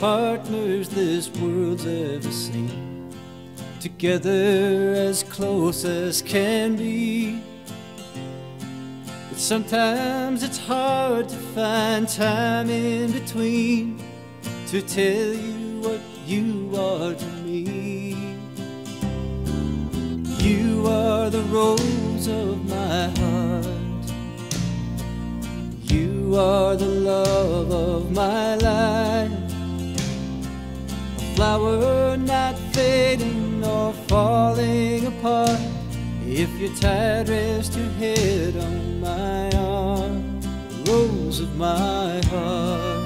partners this world's ever seen, together as close as can be. But sometimes it's hard to find time in between to tell you what you are to me. You are the rose of my heart. You are the love of my life, flower not fading or falling apart. If you're tired, rest your head on my arm, rose of my heart.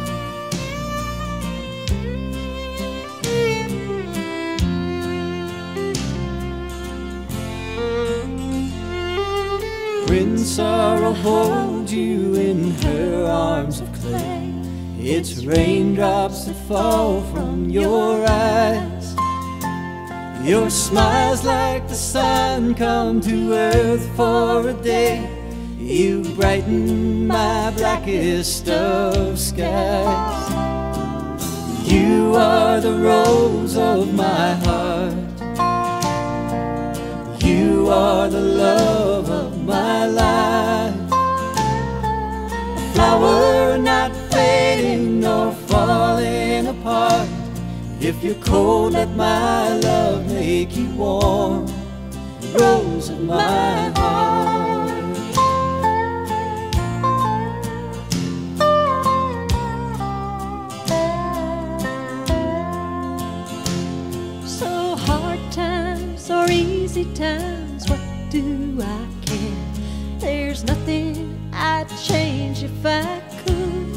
When sorrow holds you in her arms of clay, it's raindrops that fall from your eyes. Your smiles like the sun come to earth for a day. You brighten my blackest of skies. You are the rose of my heart. You are the love of my life, a flower not fading or falling apart. If you're cold, let my love make you warm, rose of my heart. So hard times or easy times, what do I care? There's nothing I'd change if I could.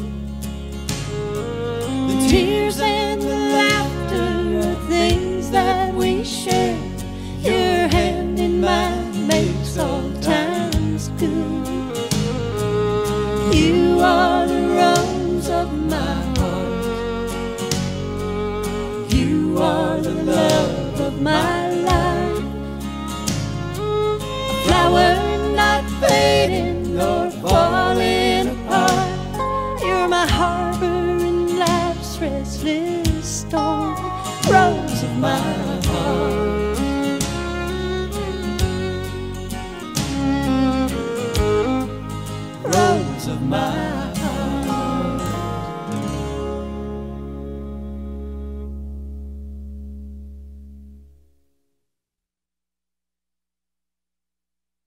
The tears and the laughter are things that we share. Your hand in mine makes all times good. You are the rose of my heart. You are the love of my life, a flower not fading or falling apart. You're my harbor in life's restless storm.